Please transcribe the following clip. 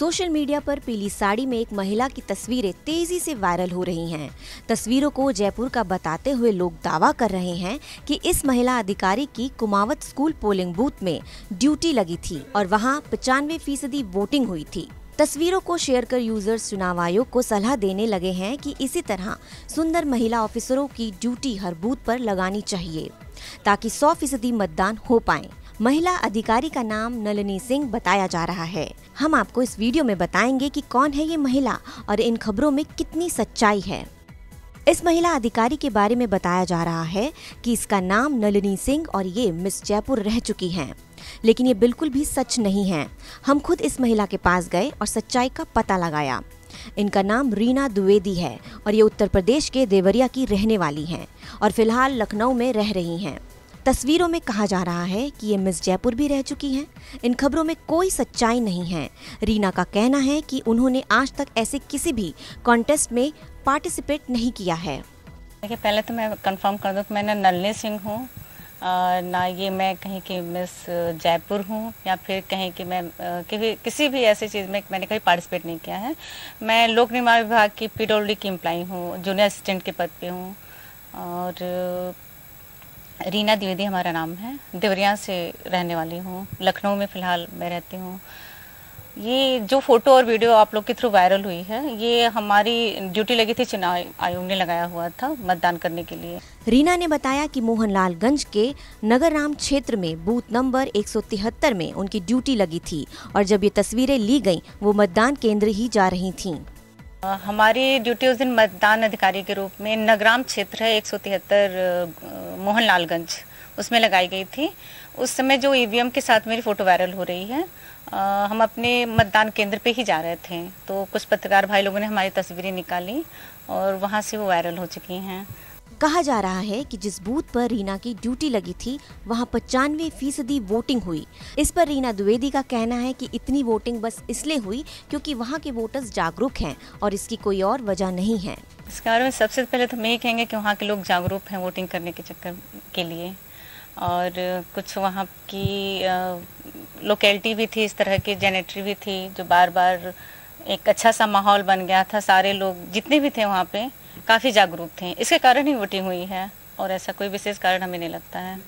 Social media पर पीली साड़ी में एक महिला की तस्वीरें तेजी से वायरल हो रही हैं। तस्वीरों को जयपुर का बताते हुए लोग दावा कर रहे हैं कि इस महिला अधिकारी की कुमावत स्कूल पोलिंग बूथ में ड्यूटी लगी थी और वहां 95% वोटिंग हुई थी। तस्वीरों को शेयर कर यूजर्स चुनाव आयोग को सलाह देने लगे हैं कि इसी तरह सुंदर महिला ऑफिसरों की ड्यूटी हर बूथ पर लगानी चाहिए ताकि 100% मतदान हो पाए। महिला अधिकारी का नाम नलिनी सिंह बताया जा रहा है। हम आपको इस वीडियो में बताएंगे कि कौन है ये महिला और इन खबरों में कितनी सच्चाई है। इस महिला अधिकारी के बारे में बताया जा रहा है कि इसका नाम नलिनी सिंह और ये मिस जयपुर रह चुकी हैं, लेकिन ये बिल्कुल भी सच नहीं है। हम खुद इस महिला के पास गए और सच्चाई का पता लगाया। इनका नाम रीना द्विवेदी है और ये उत्तर प्रदेश के देवरिया की रहने वाली हैं और फिलहाल लखनऊ में रह रही हैं। तस्वीरों में कहा जा रहा है कि ये मिस जयपुर भी रह चुकी हैं। इन खबरों में कोई सच्चाई नहीं है। रीना का कहना है कि उन्होंने आज तक ऐसे किसी भी कॉन्टेस्ट में पार्टिसिपेट नहीं किया है। देखिए, पहले तो मैं कंफर्म कर दूं कि मैं ना नलिनी सिंह हूँ, ना ये मैं कहीं की मिस जयपुर हूँ या फिर कहीं कि मैं किसी भी ऐसी चीज़ में मैंने कहीं पार्टिसिपेट नहीं किया है। मैं लोक निर्माण विभाग की पीडब्ल्यूडी की एम्प्लाई हूँ, जूनियर असिस्टेंट के पद पर हूँ और रीना द्विवेदी हमारा नाम है। देवरिया से रहने वाली हूँ, लखनऊ में फ़िलहाल मैं रहती हूँ। ये जो फ़ोटो और वीडियो आप लोग के थ्रू वायरल हुई है, ये हमारी ड्यूटी लगी थी, चुनाव आयोग ने लगाया हुआ था मतदान करने के लिए। रीना ने बताया कि मोहनलालगंज के नगराम क्षेत्र में बूथ नंबर 173 में उनकी ड्यूटी लगी थी और जब ये तस्वीरें ली गई वो मतदान केंद्र ही जा रही थी। हमारी ड्यूटी उस दिन मतदान अधिकारी के रूप में नगराम क्षेत्र है 173 मोहनलालगंज, उसमें लगाई गई थी। उस समय जो एवीएम के साथ मेरी फ़ोटो वायरल हो रही है, हम अपने मतदान केंद्र पे ही जा रहे थे तो कुछ पत्रकार भाई लोगों ने हमारी तस्वीरें निकाली और वहाँ से वो वायरल हो चुकी हैं। कहा जा रहा है कि जिस बूथ पर रीना की ड्यूटी लगी थी वहां 95% वोटिंग हुई। इस पर रीना द्विवेदी का कहना है कि इतनी वोटिंग बस इसलिए हुई क्योंकि वहां के वोटर्स जागरूक हैं और इसकी कोई और वजह नहीं है। इसके बारे में सबसे पहले तो हम यही कहेंगे कि वहां के लोग जागरूक हैं वोटिंग करने के चक्कर के लिए, और कुछ वहाँ की लोकेलिटी भी थी, इस तरह की जेनेट्री भी थी जो बार बार एक अच्छा सा माहौल बन गया था। सारे लोग जितने भी थे वहाँ पे काफ़ी जागरूक थे, इसके कारण ही वोटिंग हुई है और ऐसा कोई विशेष कारण हमें नहीं लगता है।